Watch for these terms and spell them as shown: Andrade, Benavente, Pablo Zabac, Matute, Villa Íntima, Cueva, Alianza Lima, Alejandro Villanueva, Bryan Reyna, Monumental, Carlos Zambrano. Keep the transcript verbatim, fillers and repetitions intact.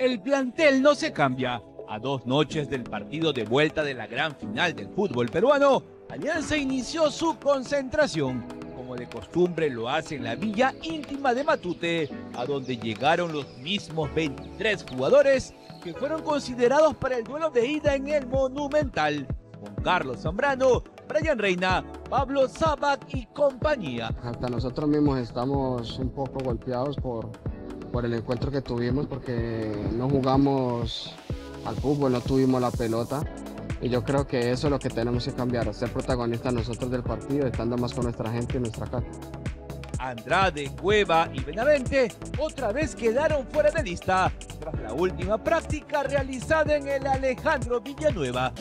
el plantel no se cambia. A dos noches del partido de vuelta de la gran final del fútbol peruano, Alianza inició su concentración, como de costumbre lo hace en la villa íntima de Matute, a donde llegaron los mismos veintitrés jugadores que fueron considerados para el duelo de ida en el Monumental, con Carlos Zambrano, Bryan Reyna, Pablo Zabac y compañía. Hasta nosotros mismos estamos un poco golpeados por, por el encuentro que tuvimos, porque no jugamos al fútbol, no tuvimos la pelota, y yo creo que eso es lo que tenemos que cambiar, ser protagonistas nosotros del partido, estando más con nuestra gente y nuestra casa. Andrade, Cueva y Benavente otra vez quedaron fuera de lista tras la última práctica realizada en el Alejandro Villanueva.